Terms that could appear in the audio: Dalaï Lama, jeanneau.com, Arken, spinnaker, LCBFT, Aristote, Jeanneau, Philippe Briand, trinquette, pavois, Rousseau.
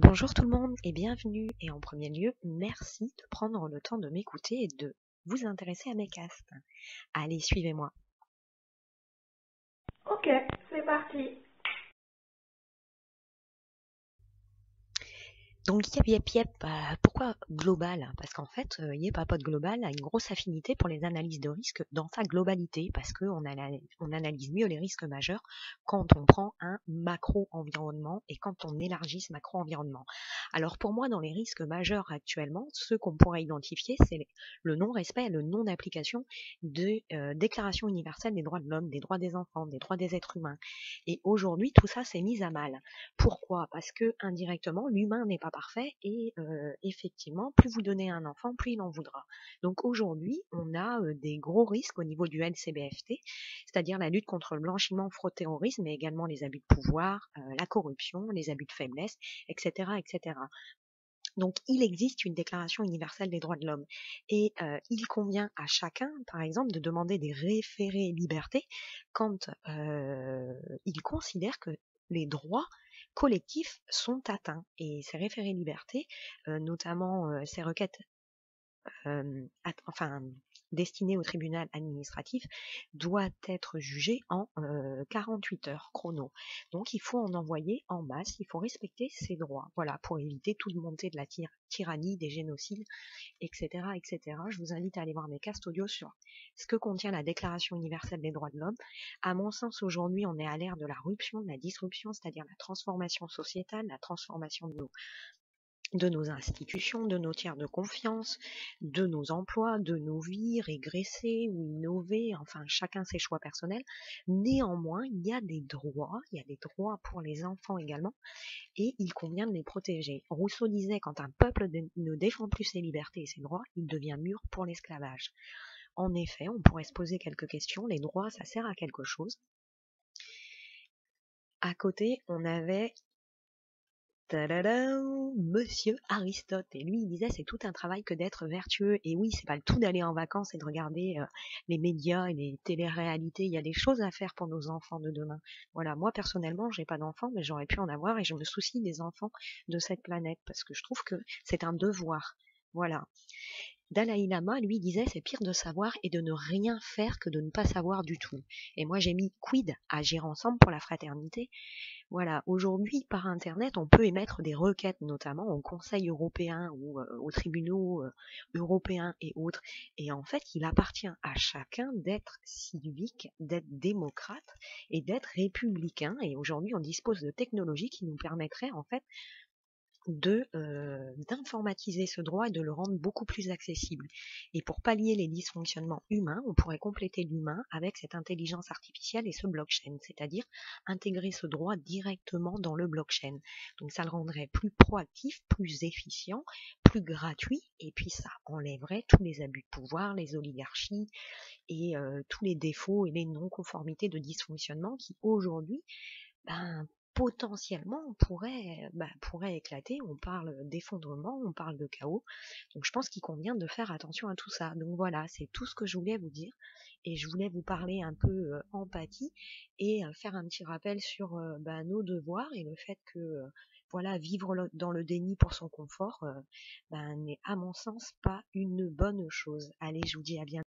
Bonjour tout le monde et bienvenue, et en premier lieu, merci de prendre le temps de m'écouter et de vous intéresser à mes castes. Allez, suivez-moi. Ok, c'est parti. Donc, pourquoi global? Parce qu'en fait, Yep, global a une grosse affinité pour les analyses de risque dans sa globalité, parce qu'on analyse mieux les risques majeurs quand on prend un macro-environnement et quand on élargit ce macro-environnement. Alors, pour moi, dans les risques majeurs actuellement, ceux qu'on pourrait identifier, c'est le non-respect et le non-application des déclarations universelles des droits de l'homme, des droits des enfants, des droits des êtres humains. Et aujourd'hui, tout ça s'est mis à mal. Pourquoi? Parce que, indirectement, l'humain n'est pas parfait et effectivement, plus vous donnez à un enfant, plus il en voudra. Donc aujourd'hui, on a des gros risques au niveau du LCBFT, c'est-à-dire la lutte contre le blanchiment, fraude, terrorisme, mais également les abus de pouvoir, la corruption, les abus de faiblesse, etc., etc. Donc, il existe une déclaration universelle des droits de l'homme et il convient à chacun, par exemple, de demander des référés libertés quand il considère que les droits collectifs sont atteints. Et ces référés libertés, notamment ces requêtes destinées au tribunal administratif, doivent être jugées en 48 heures chrono. Donc il faut en envoyer en masse, il faut respecter ces droits, voilà, pour éviter toute montée de la tyrannie, des génocides, etc., etc. Je vous invite à aller voir mes castes audio sur ce que contient la Déclaration universelle des droits de l'homme. À mon sens, aujourd'hui, on est à l'ère de la ruption, de la disruption, c'est-à-dire la transformation sociétale, la transformation de nos institutions, de nos tiers de confiance, de nos emplois, de nos vies, régresser ou innover, enfin chacun ses choix personnels. Néanmoins, il y a des droits pour les enfants également, et il convient de les protéger. Rousseau disait, quand un peuple ne défend plus ses libertés et ses droits, il devient mûr pour l'esclavage. En effet, on pourrait se poser quelques questions, les droits, ça sert à quelque chose. À côté, on avait... Monsieur Aristote, et lui il disait c'est tout un travail que d'être vertueux, et oui c'est pas le tout d'aller en vacances et de regarder les médias et les téléréalités, il y a des choses à faire pour nos enfants de demain. Voilà, moi personnellement j'ai pas d'enfants mais j'aurais pu en avoir et je me soucie des enfants de cette planète parce que je trouve que c'est un devoir, voilà. Dalaï Lama, lui, disait c'est pire de savoir et de ne rien faire que de ne pas savoir du tout. Et moi, j'ai mis quid, agir ensemble pour la fraternité. Voilà, aujourd'hui, par Internet, on peut émettre des requêtes, notamment au Conseil européen ou aux tribunaux européens et autres. Et en fait, il appartient à chacun d'être civique, d'être démocrate et d'être républicain. Et aujourd'hui, on dispose de technologies qui nous permettraient, en fait, d'informatiser ce droit et de le rendre beaucoup plus accessible. Et pour pallier les dysfonctionnements humains, on pourrait compléter l'humain avec cette intelligence artificielle et ce blockchain, c'est-à-dire intégrer ce droit directement dans le blockchain. Donc ça le rendrait plus proactif, plus efficient, plus gratuit, et puis ça enlèverait tous les abus de pouvoir, les oligarchies et tous les défauts et les non-conformités de dysfonctionnement qui aujourd'hui, potentiellement pourrait éclater. On parle d'effondrement, on parle de chaos. Donc je pense qu'il convient de faire attention à tout ça. Donc voilà, c'est tout ce que je voulais vous dire. Et je voulais vous parler un peu empathie et faire un petit rappel sur nos devoirs et le fait que vivre dans le déni pour son confort n'est à mon sens pas une bonne chose. Allez, je vous dis à bientôt.